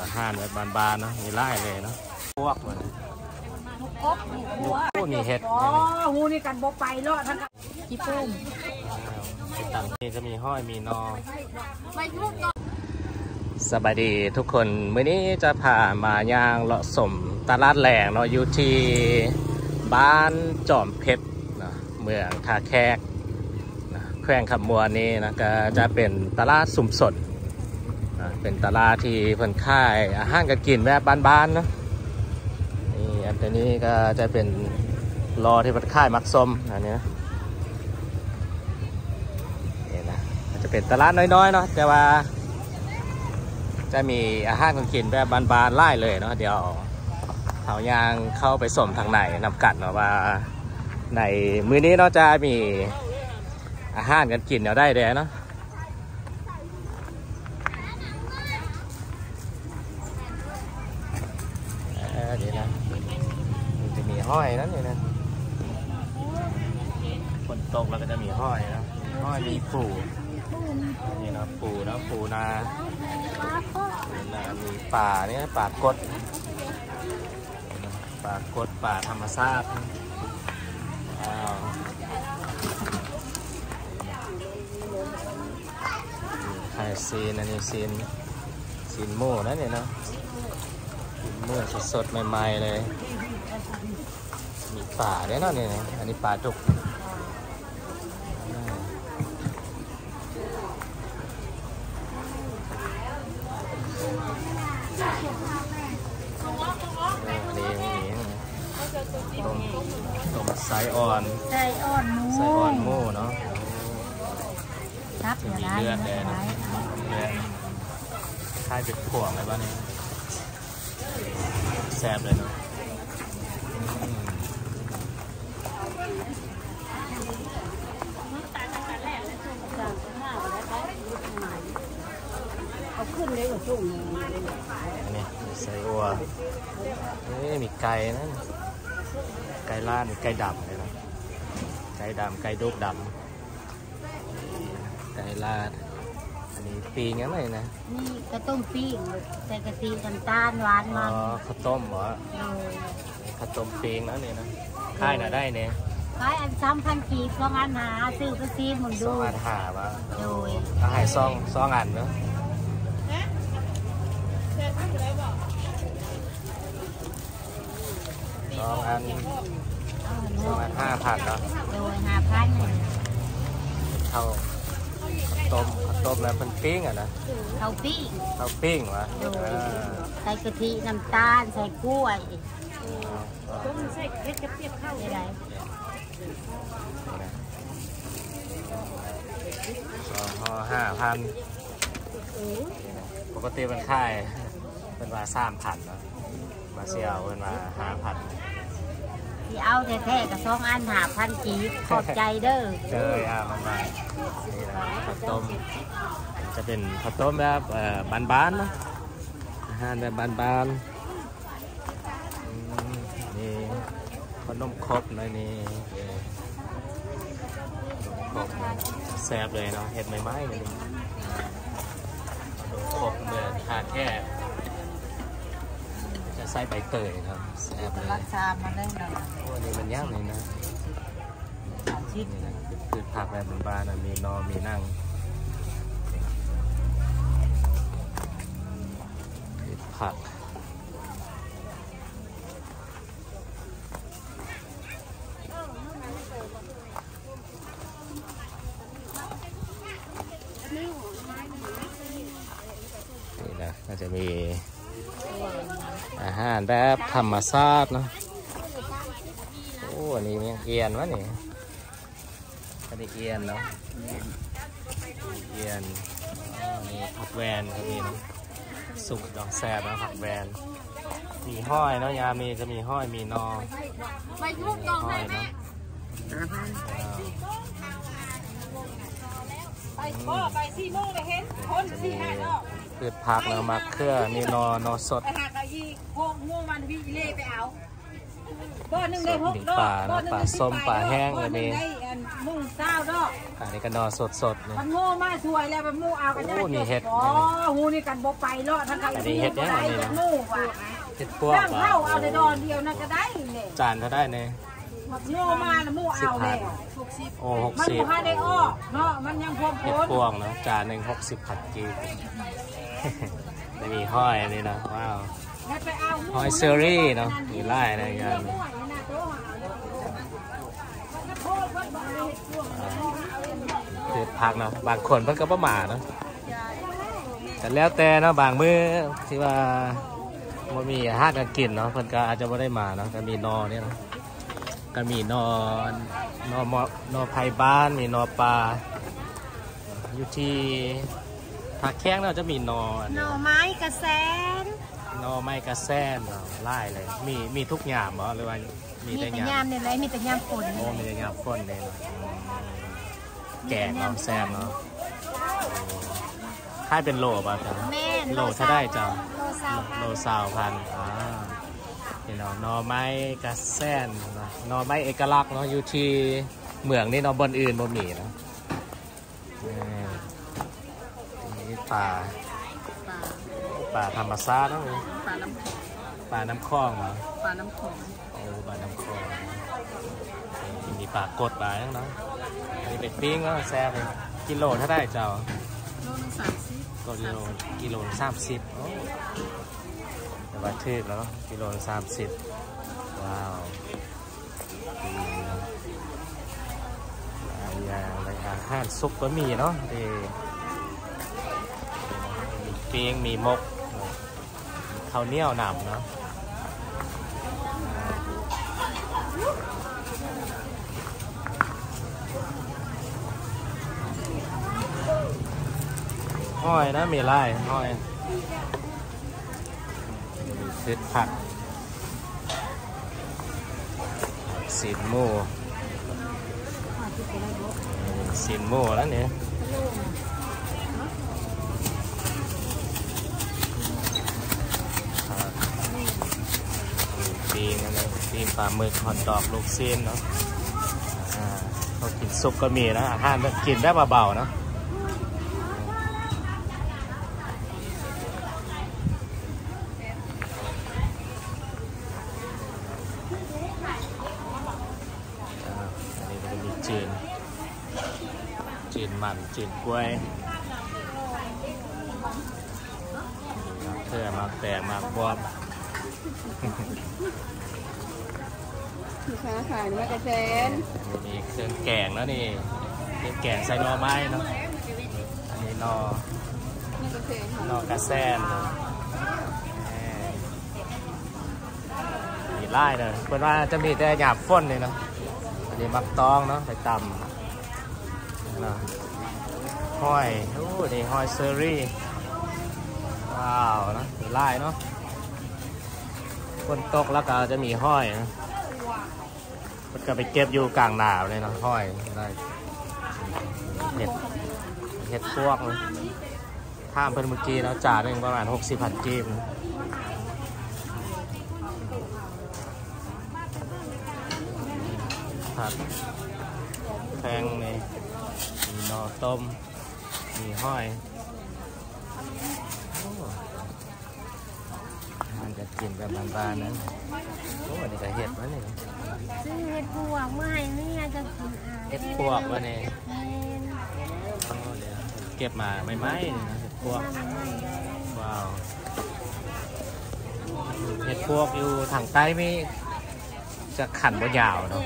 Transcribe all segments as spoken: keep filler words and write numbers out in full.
อาหารแบบบานๆเนาะมีไล่เลยเนาะพวกมันพวกมีเห็ดอ๋อหูนี่กันบกไปรอดทั้งกี่ปุ้มต่างๆนี่จะมีห้อยมีนอสบายดีทุกคนมื้อนี้จะพามาย่างเลาะสมตลาดแหลงเนาะอยู่ที่บ้านจอมเพชรเนาะเมืองท่าแขกนะแขวงขับมัวนี้นะก็จะเป็นตลาดสุ่มสดนะเป็นตลาดที่เพิ่นขายอาหารกันกินแบบบ้านๆเนาะนี่อันนี้ก็จะเป็นรอที่เพิ่นขายมักสมอันนี้นะนี่นะจะเป็นตลาดน้อยๆเนาะแต่ว่าจะมีอาหารของกินแบบบานๆไล่เลยเนาะเดี๋ยวเขาย่างเข้าไปสมทางไหนนำกัดเนาะว่าในมื้อนี้เนาะจะมีอาหารกันกินเนาะได้เด้เนาะเดี๋ยวนะมันจะมีห้อยนั่นนี่นะฝนตกแล้วก็จะมีห้อยนะห้อยมีปูนี่นะปูนะปูนามีป่าเนี่ยป่ากดป่ากดป่าธรรมชาติไข่ซีนอันนี้ซีนซีนโม่นั่นเนี่ยเนาะโม่สดๆใหม่ๆเลยมีป่าเนี่ยเนาะเนี่ยอันนี้ป่าดุกสายอ่อนสายอ่อนมูสายอ่อนมูเนาะรับมีเลือดแดงเลือดคล้ายเป็นผงอะไรบ้างเนี่ยแซ่บเลยเนาะเขาขึ้นได้กว่าจุ่มนี่สายอ่อนนี่มีไก่นั่นไก่ล่าหรือไก่ดำเลยนะไก่ดำไก่ดุกดำไก่ล่าอันนี้ปีงี้ไหมนะนี่กระต้มปีใส่กะทิน้ำตาลหวานมันอ๋อข้าวต้มเหรอข้าวต้มปีงนะเนี่ยนะค่ายน่ะได้เนี่ยค่ายอันซ้ำพันกีบสองอันหาซื้อก็ซีมึงดูสองอันหาปะโดยถ้าให้ซองซองอันเนาะสองอันสองอันห้าพันเนาะโดยห้าพันเท่าต้มต้มแล้วเป็นปิ้งอ่ะนะเท่าปิ้งเท่าปิ้งวะใส่กะทิน้ำตาลใส่กล้วยต้มใส่เผ็ดกระเทียมข้าวอะไรสองห่อห้าพันปกติเป็นค่ายเป็นว่าสามพันเนาะมาเสียเอาเป็นว่าห้าพันที่เอาแท้ๆกับสองอันหาพันกีบขอบใจเด้อเด้ออ่ะมันมานี่นะข้าวต้มจะเป็นข้าวต้มแบบบ้านๆนะอาหารแบบบ้านๆนี่ขนมครกหน่อยนี่ขนมครกแซ่บเลยเนาะเห็ดไม้ๆนี่ขนมครกเมื่อทานแค่ใส่ใบเตยครับแซ่บเลยรักษามาได้หน่อยวันนี้มันย่างเลยนะชิดคือผักแบบบ้านๆมีนอมีนั่งผักนี่นะก็จะมีอาหารแบบธรรมชาติเนาะโอ้อันนี้เอียนวะนี่อันนี้เอียนเนาะเอียนมีผักแวนก็มีสุกดอกแสบนะผักแวนมีห้อยเนาะยามีจะมีห้อยมีนอมีห้อยเนาะไปพ่อไปสี่โมงไปเห็นคนสี่ห้าเนาะเกิดผักเรามาเครือมีนอนอสดอาหารที่โง่โง่มันวิ่งเล่ไปเอาบ่อหนึ่งในหกบ่อหนึ่งในป่าส้มป่าแห้งเลยมี มุ่งเศร้าดอกอันนี้ก็นอสดสดเนี่ยมันโม่มาสวยแล้วมันโม่เอากันได้นี่เห็ดอ๋อหูนี่กันบ่ไปรอดทั้งใครนี่เห็ดได้โม่ว่ะเห็ดพวกว่ะเข้าเอาในดอนเดียวน่าจะได้เนี่ยจานเขาได้เนี่ยมันโม่มาแล้วโม่เอาเลยหกสิบโอ้หกสิบมันผ้าได้อ้อเนาะมันยังพวงโผล่เห็ดพวงเนาะจานหนึ่งหกสิบผัดกีบไม่มีห้อยนี่นะว้าวห้อยเซอรี่เนาะมีไล่อะไรกันเด็ดผักเนาะบางคนเพิ่งก็ประมาทเนาะแต่แล้วแต่เนาะบางมื้อที่ว่ามันมีอาหารกินเนาะเพิ่นก็อาจจะไม่ได้มาเนาะก็มีนอเนี่ยเนาะก็มีนอนนอมนอไผ่บ้านมีนอปลาอยู่ที่ผักแข้งเนาะจะมีนอนอไม้กระแสนนอไม้กระแสนเนาะไล่เลยมีมีทุกหยามเหรอหรือว่ามีแต่ยามเนี่ยไรมีแต่ยามฝนโอ้มีแต่ยามฝนเลยแกงน้ำแซมเนาะค่ายเป็นโลป่ะจ๊ะโลถ้าได้จ้ะโลสาวพันอ่านี่เนาะนอไม้กระแซนนอไม้เอกลักษณ์เนาะอยู่ที่เมืองนี่เนาะบนอื่นบนหมีเนาะนี่ป่าป่าธรรมชาติเนาะป่าน้ำคลองเหรอป่าน้ำคลองโอ้ป่าน้ำคลองมีป่ากดป่าอย่างเนาะมีเป็ดปิ้งก็แซ่บเลยกิโลถ้าได้เจ้ากิโลกิโลสามสิบแต่ว่าทึบแล้วกิโลสามสิบว้าวอย่างไรอาหารซุปก็มีเนาะดีมีปิ้งมีมกข้าวเหนียวหนำเนาะห้อยนะมีไล่ห้อยซิดผักสินโม่สินโม่แล้วเนี่ยปีนอะไรปีนปลาหมึกหอดดอกลูกเส้นเนาะเขากินซุปก็มีนะอาหารกินได้เบาๆเนาะจีนมันจีนกล้วยเธอมาแตกมาบวมคือค้าขายมากระเซนมีเครื่องแกงแล้วนี่เครื่องแกงใส่หน่อไม้เนาะอันนี้หน่อนอกระแซนมีไล่เลยเพราะว่าจะมีแต่หยาบฟ้นเลยเนาะอันนี้มักตองเนาะไปตำห้อยโอ้นี่ห้อยเซอรี่ว้าวนะไล่เนาะคนตกแล้วก็จะมีห้อยนะมันก็ไปเก็บอยู่กลางหนาวเลยนะห้อยได้เห็ดเห็ดพวกนะข้ามเพิ่นเมื่อกี้แล้วจ่าหนึ่งประมาณหกสิบพันกีบครับแพงเลยมีนอต้มมีห้อยมันจะกินแบบบานๆนั้นโอ้นี่ก็เห็ดวะนี่ซื้อเห็ดพวกไม่นี่จะกินเห็ดพวกวะนี่เก็บมาไม่ไหมเห็ดพวกว้าวเห็ดพวกอยู่ทางใต้ไม่จะขันบ่ยาวเนาะ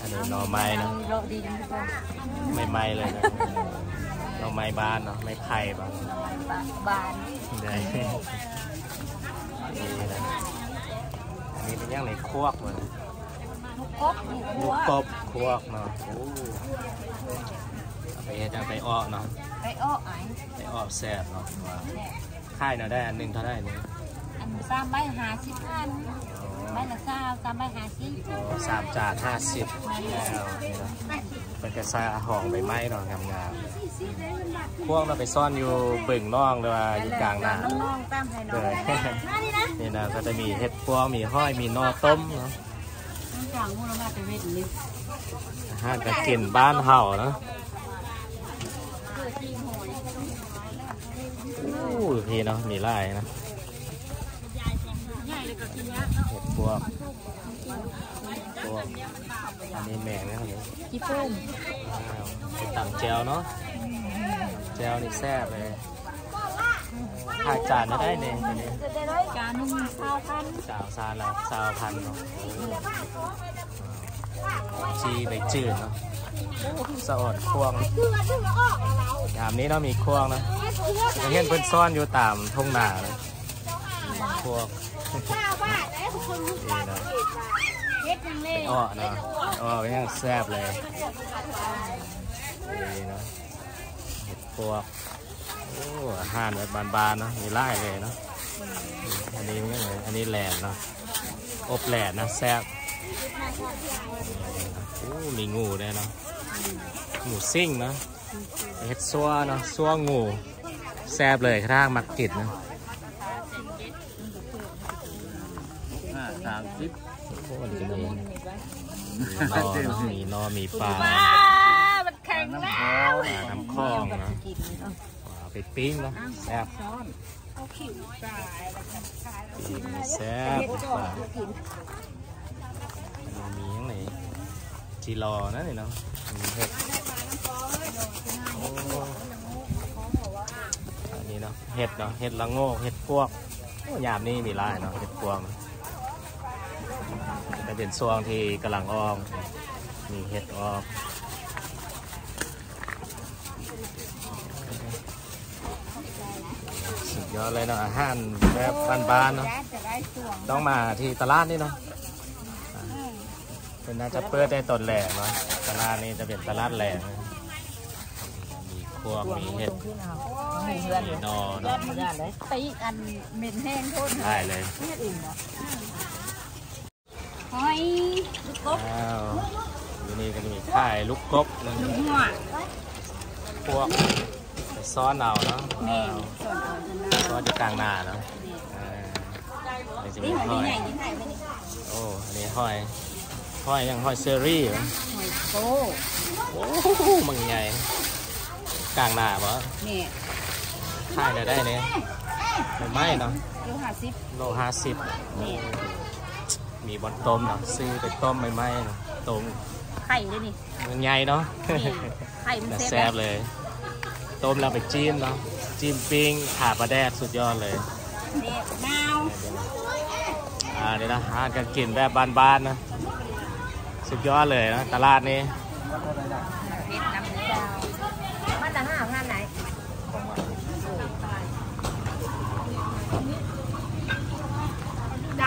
อันนี้หน่อไม้นะไม่ไม้เลยนะหน่อไม้บ้านเนาะไม่ไผ่บ้านบ้านได้อันนี้เป็นย่างในครัวกเลยลูกกบครัวกเนาะไปจะไปอ้อเนาะไปอ้อไอไปอ้อแซ่บเนาะค่ายเนาะได้อันหนึ่งเท่าได้เนี่ยอันสามใบหาสิบพันใบละสามสามใบห้าสิบสามจานห้าสิบเป็นกระซ่าห่องใบไม้หน่อยงามๆพวกเราไปซ่อนอยู่บึ่งน่องหรือว่าอยู่กลางนาเลยนี่นะก็จะมีเห็ดพวงมีห้อยมีนอต้มเนาะ อาหารจะกินบ้านเห่านะอู้พี่เนาะมีไล่นะพวกพวกอันนี้แมงนะครับเนี่ยญี่ปุ่นต่างแจวเนาะแจวนี่แซ่บเลยถ้าจานก็ได้เนี่ยจานหนึ่งสาวพันสาวซาแล้วสาวพันเนาะจีใบจืดเนาะสะอดควงยามนี้เรามีควงนะเห็นเพื่อนซ่อนอยู่ตามทงหนาเลยควงเป็นอ้อเนาะอ้อเป็นอย่างแซ่บเลยนี่นะเห็ดพวกโอ้ห่านแบบบานๆเนาะมีไล่เลยเนาะอันนี้ไม่เลยอันนี้แหลนเนาะอบแหลนนะแซ่บโอ้มีงูด้วยเนาะงูซิ่งเนาะเห็ดซัวเนาะซัวงูแซ่บเลยข้างมักกิดนะสามสิบมีนอมีปลามันแข็งแล้วน้ำคลองนะไปปิ้งเนาะแซ่บแซ่บมีอย่างไหนจีรอนะนี่เนาะมีเห็ดอันนี้เนาะเห็ดเนาะเห็ดละโงกเห็ดพวกยามนี่มีลายเนาะเห็ดพวกจะเป็นช่วงที่กำลังออกมีเห็ดออกสุดยอดเลยเนาะอาหารแบบบ้านๆเนาะต้องมาที่ตลาดนี่เนาะเป็นน่าจะเปิดได้ตอนแหลกเนาะตลาดนี้จะเป็นตลาดแหลกมีพวกมีเห็ดมีนอเนาะไปอีกอันเม็ดแห้งโทษได้เลยหอยลูกกบอยู่นี่ก็มีข่ายลูกกบนั่นพวกซ้อนเอาเนาะซ้อนอยู่กลางหน้าเนาะนี่หอยโอ้อันนี้หอยหอยยังหอยเซอรี่หอยโก้โอ้มันใหญ่กลางหน้าปะข่ายได้เนี่ยไม่เนาะโลห้าสิบโลห้าสิบมีบอลต้มเนาะซื้อไปต้มไม่ไหมเนาะต้มไข่ด้วยนี่มันใหญ่เนาะไข่มันแซ่บเลยต้มแล้วไปจิ้มเนาะจิ้มปิ้งขาปลาแดดสุดยอดเลยอ่านี่นะอาหารการกินแบบบ้านๆนะสุดยอดเลยนะตลาดนี้มาจากห้างงานไหน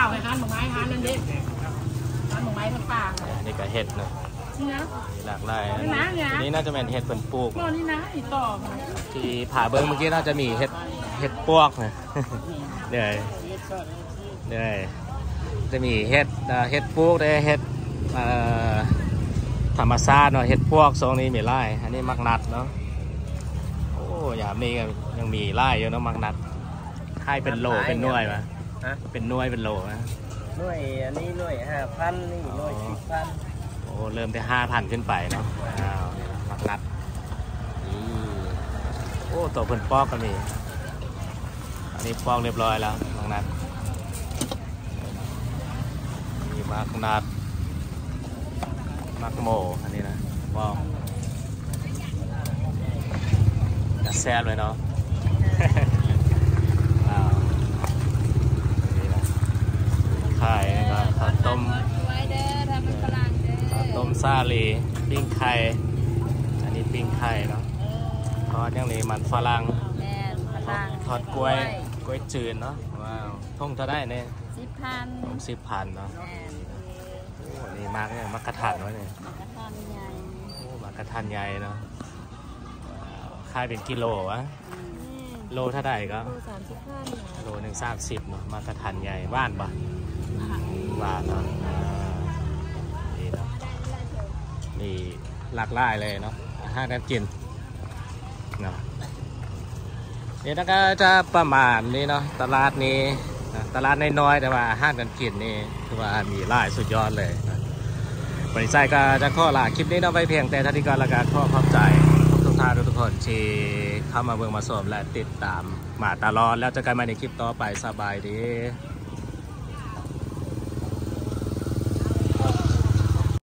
ไอ้ฮันหมกไม้ฮันนั่นดิฮันหมกไม้มันป่านี่ก็เห็ดนะนี่นะหลากหลายนี่น่าจะเป็นเห็ดเป็นปลูกนี่นะอีต่อที่ผ่าเบิ้งเมื่อกี้น่าจะมีเห็ดเห็ดปวกนะเดี๋ยวเดี๋ยวจะมีเห็ดเห็ดปลูกได้เห็ดธรรมชาติเนาะเห็ดปวกทรงนี้มีไล่อันนี้มักนัดเนาะโอ้ยามนี้ยังมีไล่อยู่เนาะมักนัดให้เป็นโลเป็นหน่วยมาเป็นหน่วยเป็นโลนะหน่วยอันนี้หน่วยห้าพันนี่หน่วยสิบพันโอ้เริ่มไปห้าพันขึ้นไปเนาะอ้าวมักนัดโอ้ตัวเพิ่นปอกกันนี่อันนี้ปอกเรียบร้อยแล้วมักนัดมีมักนัดมักโมอันนี้นะปอกจะแซ่บเลยเนาะขายนะครับข้าวต้มข้าวต้มซาลีปิ้งไข่อันนี้ปิ้งไข่เนาะทอดอย่างนี้มันฝรั่งทอดกล้วยกล้วยจืดเนาะว้าวท่งจะได้เนี่ยสิบพันสิบพันเนาะนี่มากเนี่ยมักกะทันวะเนี่ยมักกะทันใหญ่เนาะขายเป็นกิโลวะโลเท่าไหร่ก็โลหนึ่งสามสิบเนาะมักกะทันใหญ่บ้านปะบ้านเนาะนี่เนาะนี่หลากหลายเลยเนาะอาหารการกินเนาะนี่นะก็จะประมาณนี้เนาะตลาดนี้ตลาดน้อยๆแต่ว่าอาหารการกินนี่คือว่ามีหลายสุดยอดเลย บริษัทก็จะขอลาคลิปนี้นะไว้เพียงแต่ท่านที่การละกันขอขอบใจทุกท่านทุกคนที่เข้ามาเบิ่งมาชมและติดตามมาตลอดแล้วจะกันมาในคลิปต่อไปสบายดี